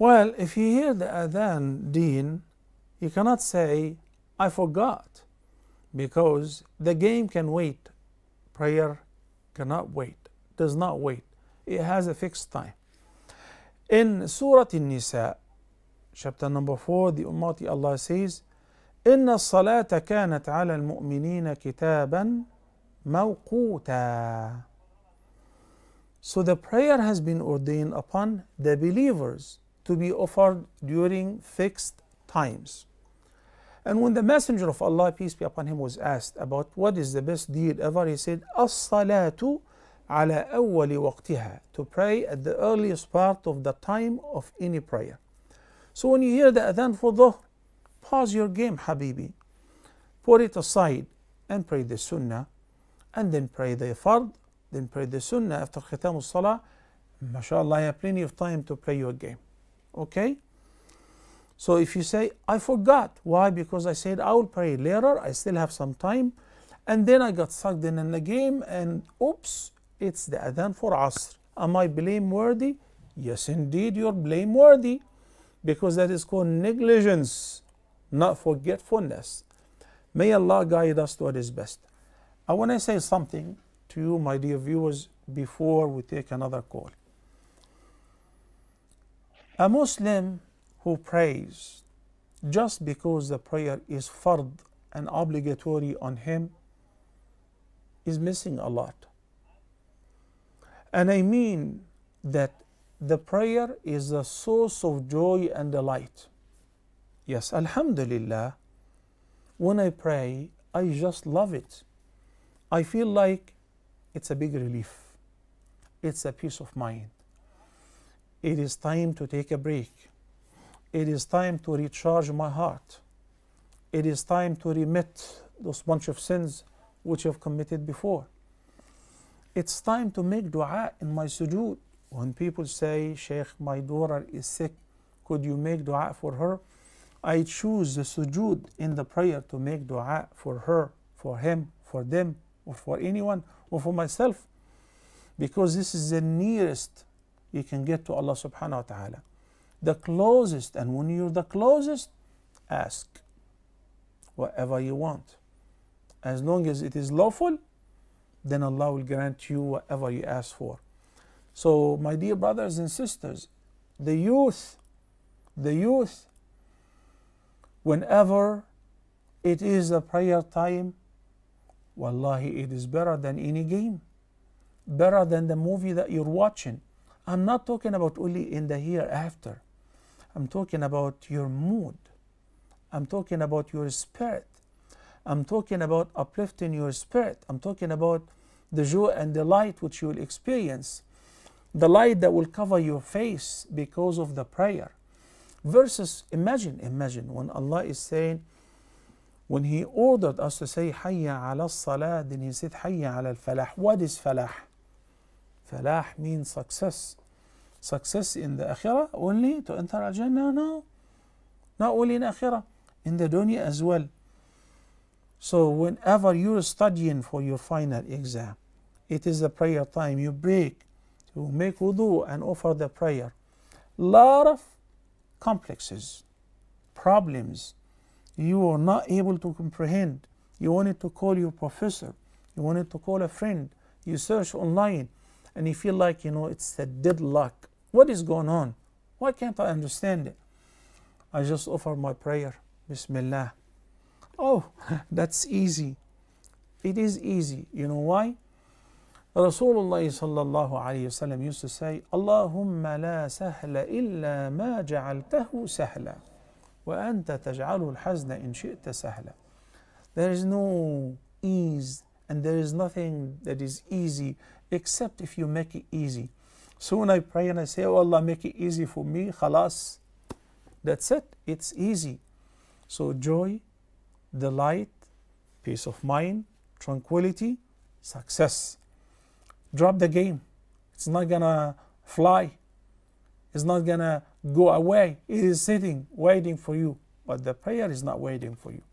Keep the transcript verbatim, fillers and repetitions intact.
Well, if you hear the adhan deen, you cannot say, I forgot, because the game can wait. Prayer cannot wait, does not wait. It has a fixed time. In Surah An-Nisa, chapter number four, the Almighty Allah says, إِنَّ الصَّلَاةَ كَانَتْ عَلَى الْمُؤْمِنِينَ كِتَابًا مَوْقُوتًا. So the prayer has been ordained upon the believers to be offered during fixed times. And when the Messenger of Allah, peace be upon him, was asked about what is the best deed ever, he said, as-salatu ala awali waqtiha, to pray at the earliest part of the time of any prayer. So when you hear the adhan for duh, pause your game, habibi. Put it aside and pray the sunnah, and then pray the ifard, then pray the sunnah after khitam salah. MashaAllah, you have plenty of time to play your game. Okay? So if you say, I forgot. Why? Because I said I will pray later. I still have some time. And then I got sucked in in the game. And oops, it's the adhan for Asr. Am I blameworthy? Yes, indeed, you're blameworthy. Because that is called negligence, not forgetfulness. May Allah guide us to what is best. I want to say something to you, my dear viewers, before we take another call. A Muslim who prays just because the prayer is fard and obligatory on him is missing a lot. And I mean that the prayer is the source of joy and delight. Yes, Alhamdulillah, when I pray, I just love it. I feel like it's a big relief. It's a peace of mind. It is time to take a break. It is time to recharge my heart. It is time to remit those bunch of sins which I've committed before. It's time to make dua in my sujood. When people say, Shaykh, my daughter is sick, could you make dua for her? I choose the sujood in the prayer to make dua for her, for him, for them, or for anyone, or for myself, because this is the nearest you can get to Allah subhanahu wa ta'ala, the closest. And when you're the closest, ask whatever you want. As long as it is lawful, then Allah will grant you whatever you ask for. So my dear brothers and sisters, the youth, the youth, whenever it is a prayer time, wallahi, it is better than any game, better than the movie that you're watching. I'm not talking about only in the hereafter. I'm talking about your mood. I'm talking about your spirit. I'm talking about uplifting your spirit. I'm talking about the joy and the light which you will experience, the light that will cover your face because of the prayer. Versus, imagine, imagine when Allah is saying, when He ordered us to say Hayya ala salat, then He said Hayya ala falah. What is falah? Falah means success. Success in the Akhirah only to enter Jannah? No. Not only in Akhirah, in the dunya as well. So whenever you're studying for your final exam, it is the prayer time. You break to make wudu and offer the prayer. Lot of complexes, problems. You are not able to comprehend. You wanted to call your professor. You wanted to call a friend. You search online and you feel like, you know, it's a deadlock. What is going on? Why can't I understand it? I just offer my prayer. Bismillah. Oh, that's easy. It is easy. You know why? Rasulullah sallallahu alaihi wasallam used to say, Allahumma la sahla illa ma ja'altahu sahla. There is no ease, and there is nothing that is easy except if you make it easy. So when I pray and I say, oh Allah, make it easy for me, khalas, that's it, it's easy. So joy, delight, peace of mind, tranquility, success. Drop the game. It's not gonna fly. It's not gonna go away. It is sitting, waiting for you. But the prayer is not waiting for you.